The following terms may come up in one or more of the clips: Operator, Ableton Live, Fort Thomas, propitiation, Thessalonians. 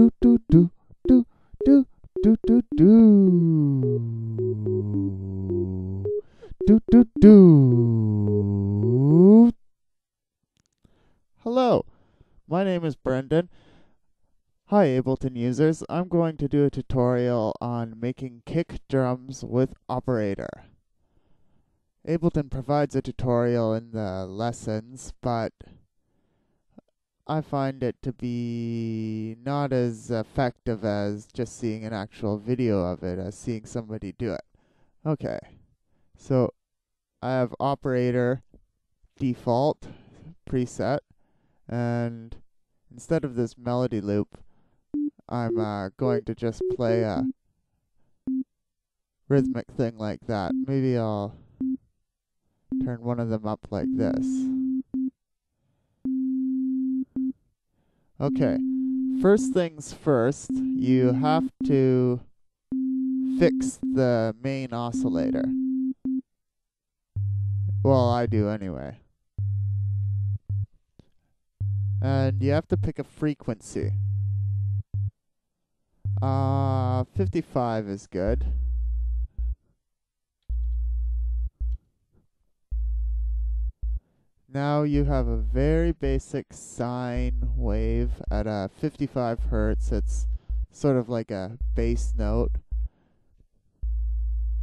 do do do do do do do do do do do. Hello, my name is Brendan. Hi Ableton users, I'm going to do a tutorial on making kick drums with Operator. Ableton provides a tutorial in the lessons, but I find it to be not as effective as just seeing an actual video of it, as seeing somebody do it. Okay, so I have Operator default preset, and instead of this melody loop, I'm going to just play a rhythmic thing like that. Maybe I'll turn one of them up like this. Okay, first things first, you have to fix the main oscillator. Well, I do anyway. And you have to pick a frequency. 55 is good. Now you have a very basic sine wave at 55 hertz. It's sort of like a bass note.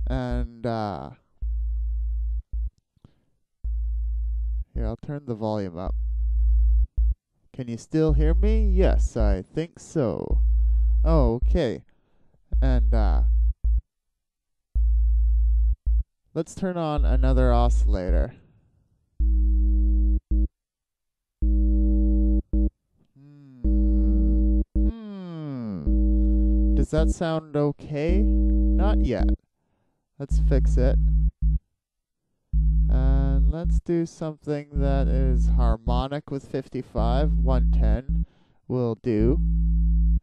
And here, I'll turn the volume up. Can you still hear me? Yes, I think so. Oh, okay. And let's turn on another oscillator. Does that sound okay? Not yet. Let's fix it. And let's do something that is harmonic with 55. 110 will do.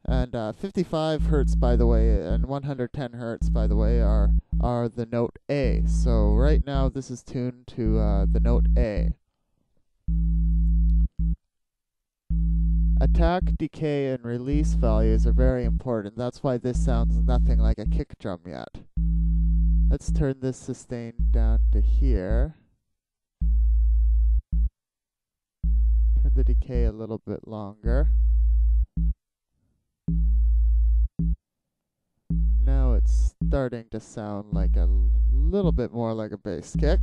And 55 hertz, by the way, and 110 hertz, by the way, are the note A. So right now this is tuned to the note A. Attack, decay, and release values are very important. That's why this sounds nothing like a kick drum yet. Let's turn this sustain down to here. Turn the decay a little bit longer. Now it's starting to sound like a little bit more like a bass kick.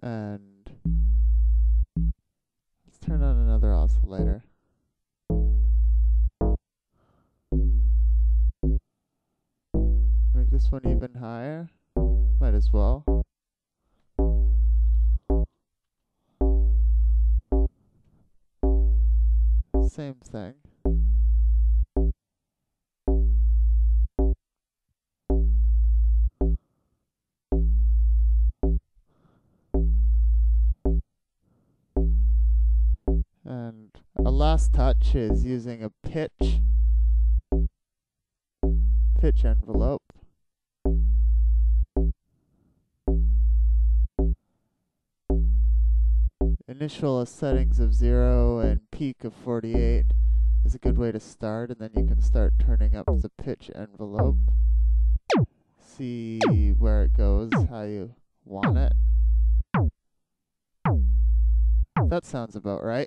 And let's turn on another oscillator. Make this one even higher. Might as well. Same thing. And a last touch is using a pitch envelope. Initial settings of 0 and peak of 48 is a good way to start, and then you can start turning up the pitch envelope. See where it goes, how you want it. That sounds about right.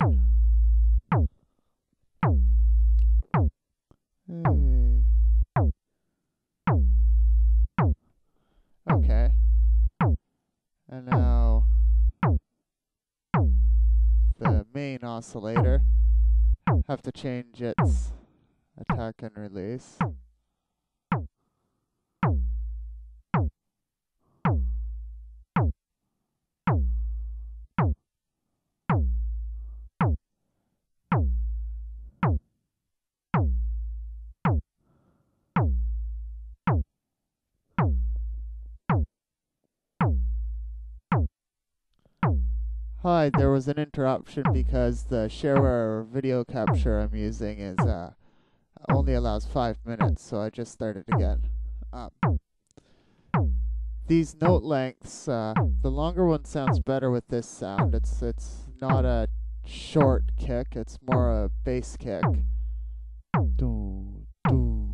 Okay. And now the main oscillator. Have to change its attack and release. Hi, there was an interruption because the shareware video capture I'm using is only allows 5 minutes, so I just started again. These note lengths, the longer one sounds better with this sound. It's not a short kick, it's more a bass kick. Do, do,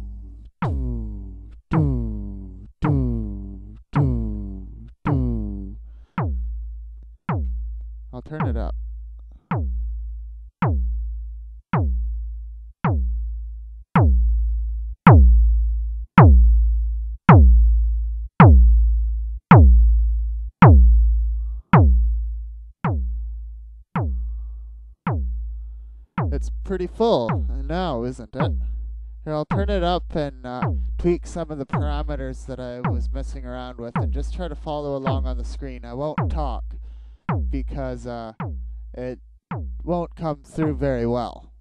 do, do, do, do, do. I'll turn it up. It's pretty full now, isn't it? Here, I'll turn it up and tweak some of the parameters that I was messing around with and just try to follow along on the screen. I won't talk because it won't come through very well.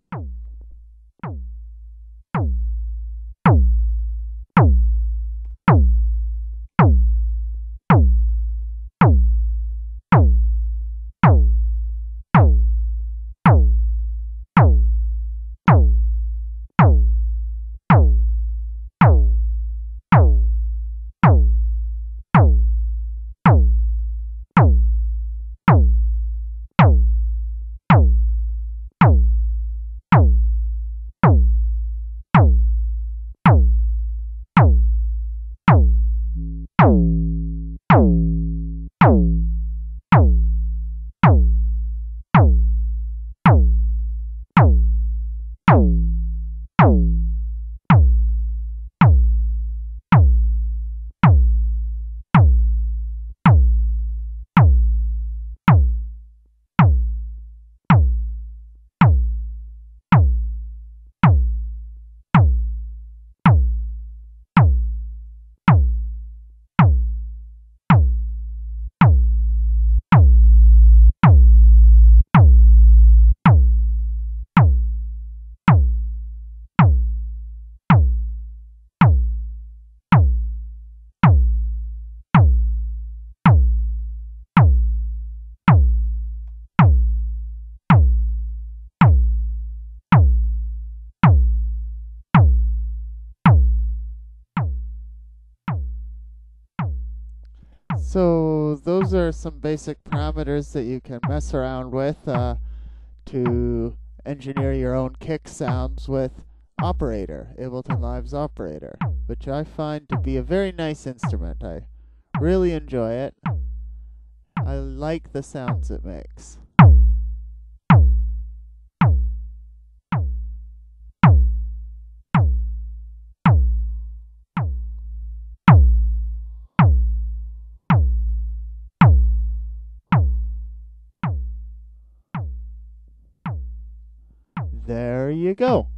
So those are some basic parameters that you can mess around with to engineer your own kick sounds with Operator, Ableton Live's Operator, which I find to be a very nice instrument. I really enjoy it. I like the sounds it makes. There you go.